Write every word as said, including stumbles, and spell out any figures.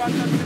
Gracias.